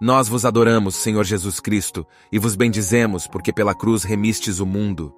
Nós vos adoramos, Senhor Jesus Cristo, e vos bendizemos porque pela cruz remistes o mundo.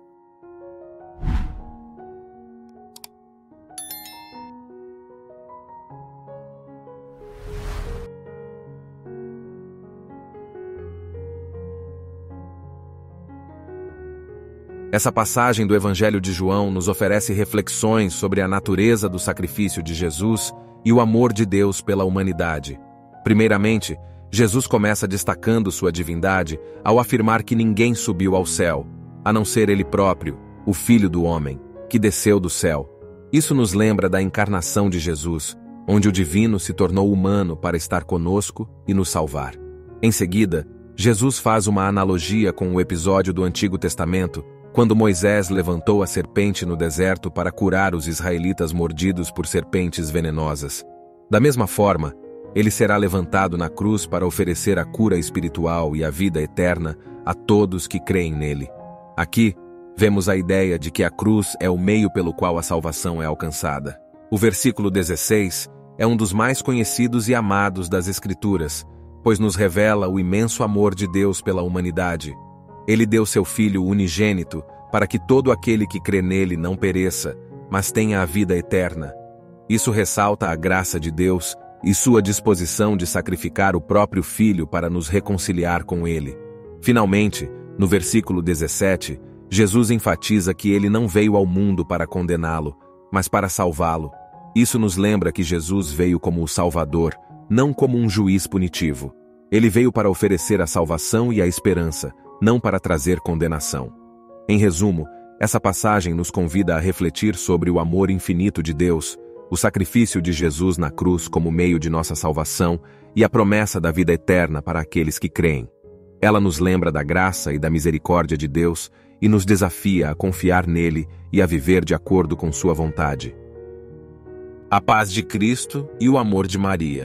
Essa passagem do Evangelho de João nos oferece reflexões sobre a natureza do sacrifício de Jesus e o amor de Deus pela humanidade. Primeiramente, Jesus começa destacando sua divindade ao afirmar que ninguém subiu ao céu, a não ser ele próprio, o Filho do Homem, que desceu do céu. Isso nos lembra da encarnação de Jesus, onde o divino se tornou humano para estar conosco e nos salvar. Em seguida, Jesus faz uma analogia com o episódio do Antigo Testamento, quando Moisés levantou a serpente no deserto para curar os israelitas mordidos por serpentes venenosas. Da mesma forma, ele será levantado na cruz para oferecer a cura espiritual e a vida eterna a todos que creem nele. Aqui, vemos a ideia de que a cruz é o meio pelo qual a salvação é alcançada. O versículo 16 é um dos mais conhecidos e amados das Escrituras, pois nos revela o imenso amor de Deus pela humanidade. Ele deu seu Filho unigênito para que todo aquele que crê nele não pereça, mas tenha a vida eterna. Isso ressalta a graça de Deus e sua disposição de sacrificar o próprio Filho para nos reconciliar com ele. Finalmente, no versículo 17, Jesus enfatiza que ele não veio ao mundo para condená-lo, mas para salvá-lo. Isso nos lembra que Jesus veio como o Salvador, não como um juiz punitivo. Ele veio para oferecer a salvação e a esperança, não para trazer condenação. Em resumo, essa passagem nos convida a refletir sobre o amor infinito de Deus, o sacrifício de Jesus na cruz como meio de nossa salvação e a promessa da vida eterna para aqueles que creem. Ela nos lembra da graça e da misericórdia de Deus e nos desafia a confiar nele e a viver de acordo com sua vontade. A paz de Cristo e o amor de Maria.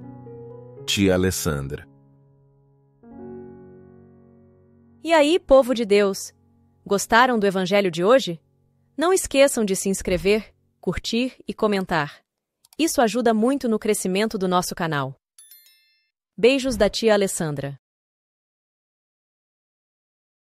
Tia Alessandra. E aí, povo de Deus, gostaram do Evangelho de hoje? Não esqueçam de se inscrever, curtir e comentar. Isso ajuda muito no crescimento do nosso canal. Beijos da tia Alessandra.